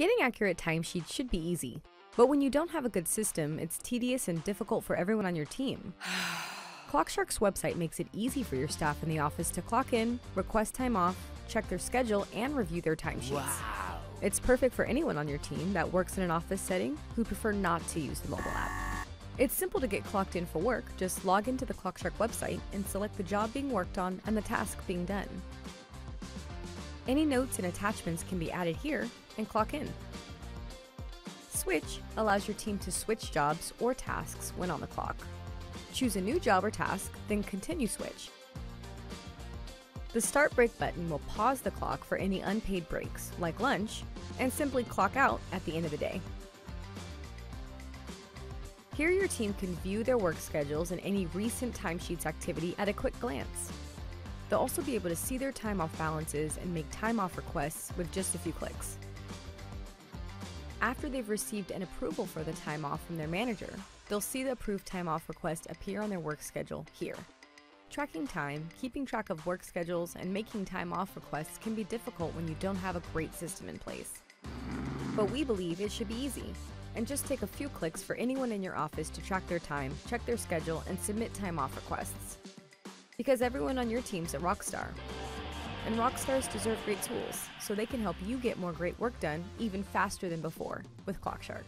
Getting accurate timesheets should be easy, but when you don't have a good system, it's tedious and difficult for everyone on your team. ClockShark's website makes it easy for your staff in the office to clock in, request time off, check their schedule, and review their timesheets. Wow. It's perfect for anyone on your team that works in an office setting who prefer not to use the mobile app. It's simple to get clocked in for work. Just log into the ClockShark website and select the job being worked on and the task being done. Any notes and attachments can be added here and clock in. Switch allows your team to switch jobs or tasks when on the clock. Choose a new job or task, then continue switch. The Start Break button will pause the clock for any unpaid breaks, like lunch, and simply clock out at the end of the day. Here your team can view their work schedules and any recent timesheets activity at a quick glance. They'll also be able to see their time off balances and make time off requests with just a few clicks. After they've received an approval for the time off from their manager, they'll see the approved time off request appear on their work schedule here. Tracking time, keeping track of work schedules, and making time off requests can be difficult when you don't have a great system in place. But we believe it should be easy, and just take a few clicks for anyone in your office to track their time, check their schedule, and submit time off requests. Because everyone on your team's a rock star, and rock stars deserve great tools, so they can help you get more great work done even faster than before with ClockShark.